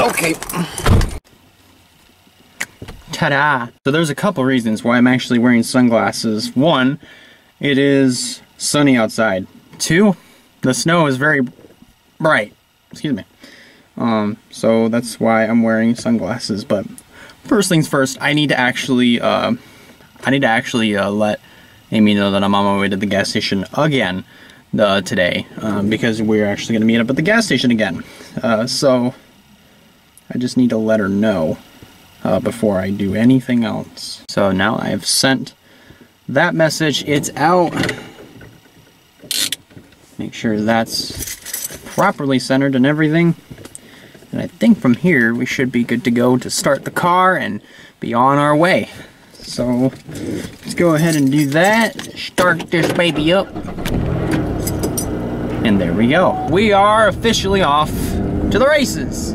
Okay. Ta-da! So there's a couple reasons why I'm actually wearing sunglasses. One, it is sunny outside. Two, the snow is very bright. Excuse me. So that's why I'm wearing sunglasses. But first things first, I need to actually, let Amy know that I'm on my way to the gas station again today, because we're actually going to meet up at the gas station again. So I just need to let her know before I do anything else. So now I've sent that message. It's out. Make sure that's properly centered and everything. And I think from here we should be good to go to start the car and be on our way. So let's go ahead and do that. Start this baby up. And there we go. We are officially off to the races.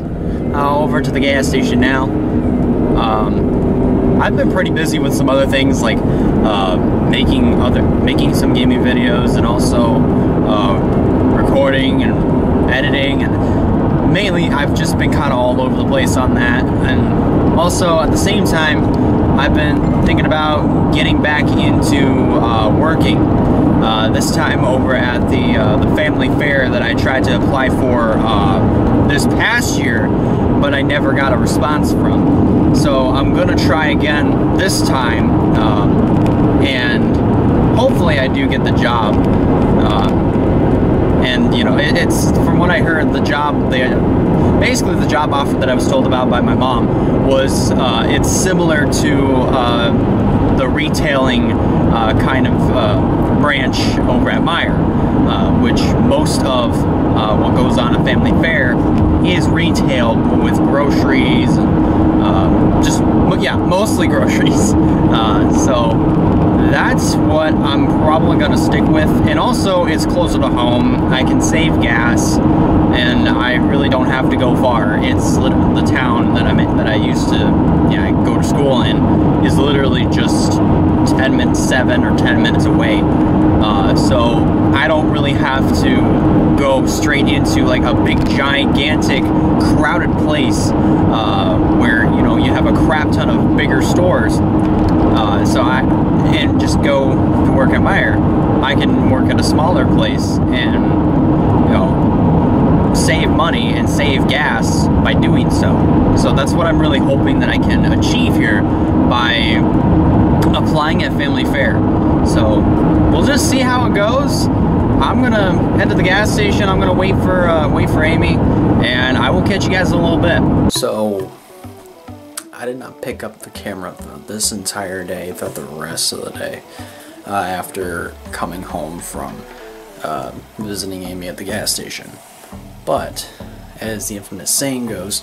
Over to the gas station now. I've been pretty busy with some other things, like making some gaming videos, and also recording and editing, and mainly I've just been kind of all over the place on that. And also at the same time, I've been thinking about getting back into working. This time over at the Family Fare that I tried to apply for this past year, but I never got a response from. So I'm gonna try again this time, and hopefully I do get the job. And you know, it's from what I heard, the job the job offer that I was told about by my mom was it's similar to the retailing kind of branch over at Meijer, which most of what goes on at Family Fare is retail with groceries, mostly groceries. So that's what I'm probably gonna stick with, and also it's closer to home. I can save gas, and I really don't have to go far. It's literally the town that I'm in, that I used to go to school in, is literally just 7 or 10 minutes away. So I don't really have to go straight into like a big gigantic crowded place where you have a crap ton of bigger stores. So I just go to work at Meijer. I can work at a smaller place and save money and save gas by doing so. So that's what I'm really hoping that I can achieve here by applying at Family Fare. So we'll just see how it goes. I'm gonna head to the gas station. I'm gonna wait for Amy, and I will catch you guys in a little bit. So I did not pick up the camera this entire day, throughout the rest of the day, after coming home from visiting Amy at the gas station. But as the infamous saying goes,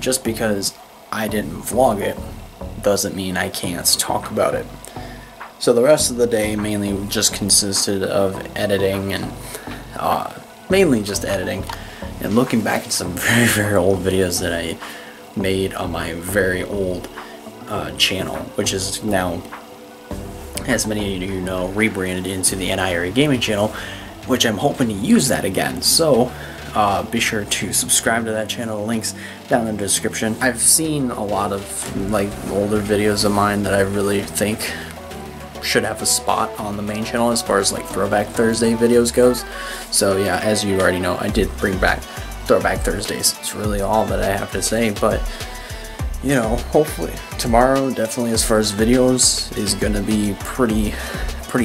just because I didn't vlog it doesn't mean I can't talk about it. So the rest of the day mainly just consisted of editing, and looking back at some very, very old videos that I made on my very old channel, which is now, as many of you know, rebranded into the NIRA Gaming channel, which I'm hoping to use that again. So be sure to subscribe to that channel. Links down in the description. I've seen a lot of like older videos of mine that I really think should have a spot on the main channel as far as like Throwback Thursday videos goes. So yeah, as you already know, I did bring back Throwback Thursdays. It's really all that I have to say, but you know, hopefully tomorrow, definitely as far as videos, is gonna be pretty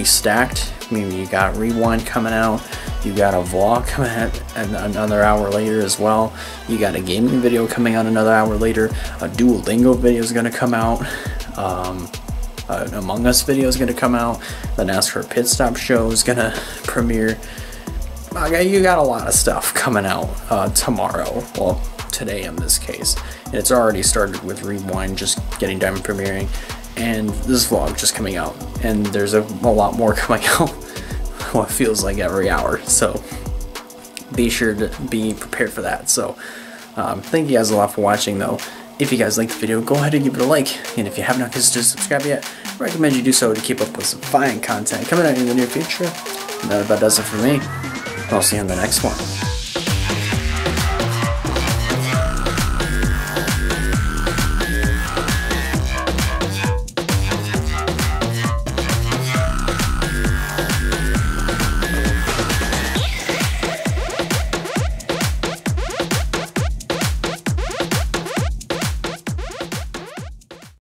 stacked. I mean, you got Rewind coming out, you got a vlog coming out and another hour later as well, you got a gaming video coming out another hour later, a Duolingo video is going to come out, an Among Us video is going to come out, the NASCAR pit stop show is going to premiere. You got a lot of stuff coming out tomorrow, well, today in this case, and it's already started with Rewind just getting done premiering, and this vlog just coming out, and there's a lot more coming out what feels like every hour. So be sure to be prepared for that. So thank you guys a lot for watching though. If you guys liked the video, go ahead and give it a like, and if you have not considered subscribing yet, I recommend you do so to keep up with some fine content coming out in the near future. And that about does it for me. I'll see you in the next one.